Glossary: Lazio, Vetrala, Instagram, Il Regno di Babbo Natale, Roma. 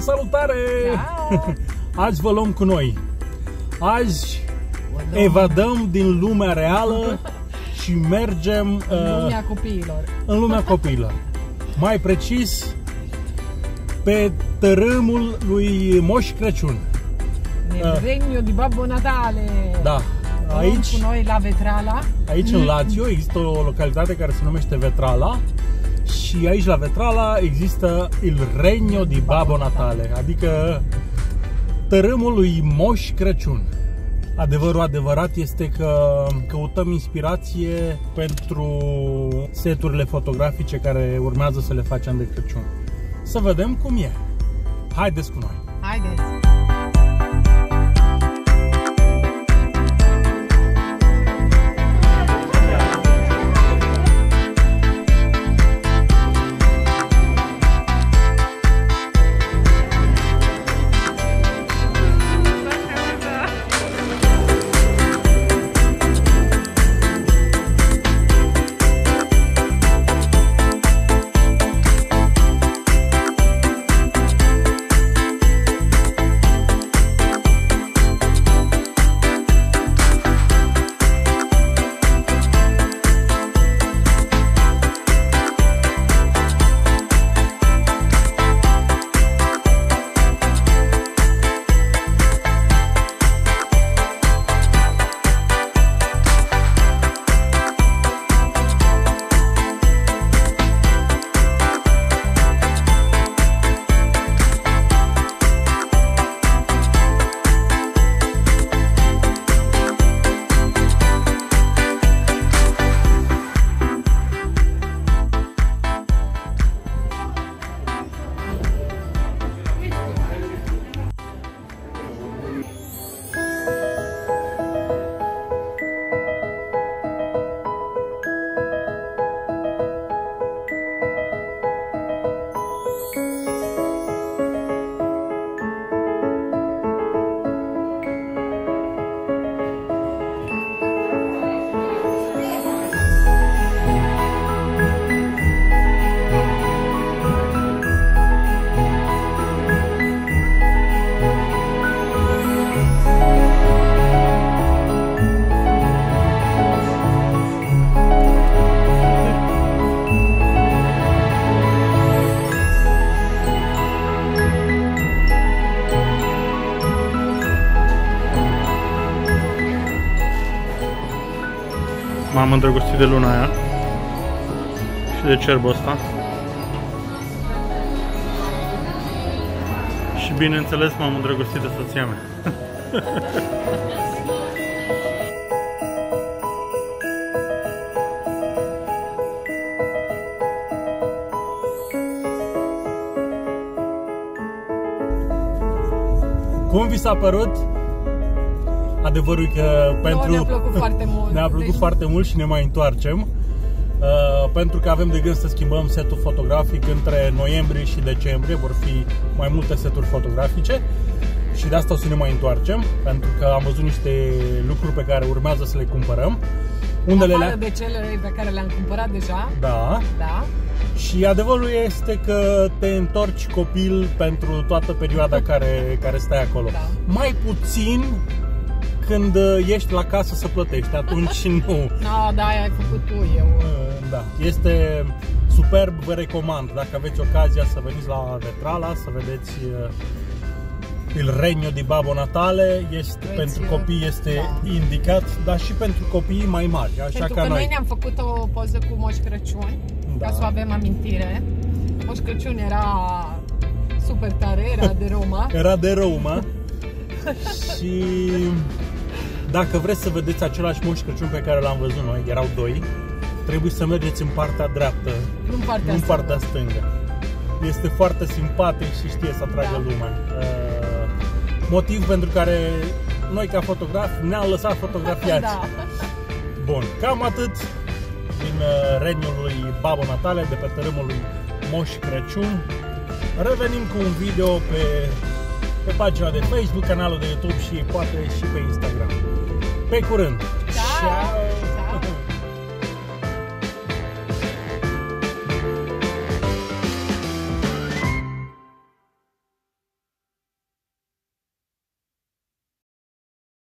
Salutare! Ciao. Azi vă luăm cu noi. Azi evadăm din lumea reală și mergem în lumea copiilor. În lumea copiilor. Mai precis, pe tărâmul lui Moș Crăciun. Il Regno di Babbo Natale. Da. Aici, cu noi la Vetrala. Aici în Lazio există o localitate care se numește Vetrala. Și aici la Vetrala există Il Regno di Babbo Natale, adică tărâmul lui Moș Crăciun. Adevărul adevărat este că căutăm inspirație pentru seturile fotografice care urmează să le facem de Crăciun. Să vedem cum e. Haideți cu noi! Haideți! M-am îndrăgostit de luna aia și de cerbul ăsta. Și bineînțeles m-am îndrăgostit de soția mea. Cum vi s-a părut? Adevărul e că ne-a plăcut foarte mult, și ne mai întoarcem pentru că avem de gând să schimbăm setul fotografic între noiembrie și decembrie. Vor fi mai multe seturi fotografice și de asta o să ne mai întoarcem, pentru că am văzut niște lucruri pe care urmează să le cumpărăm. Unele de cele pe care le-am cumpărat deja. Da. Da. Și adevărul este că te întorci copil pentru toată perioada care stai acolo. Da. Mai puțin când ești la casă să plătești, atunci nu. No, da, ai făcut tu, eu. Da, este superb, vă recomand. Dacă aveți ocazia să veniți la Vetrala, să vedeți Il Regno di Babbo Natale, este, pentru copii este indicat, dar și pentru copiii mai mari. Așa pentru că noi ne-am făcut o poză cu Moș Crăciun, ca să o avem amintire. Moș Crăciun era super tare, era de Roma. Era de Roma. Și dacă vreți să vedeți același Moș Crăciun pe care l-am văzut noi, erau doi, trebuie să mergeți în partea dreaptă, nu în partea, stângă. Este foarte simpatic și știe să atragă lumea. Motiv pentru care noi ca fotografi ne-am lăsat fotografiați. Bun, cam atât din Regnul lui Babbo Natale, de pe tărâmul lui Moș Crăciun. Revenim cu un video pe pagina de Facebook, canalul de YouTube și poate și pe Instagram. Pe curând! Ciao!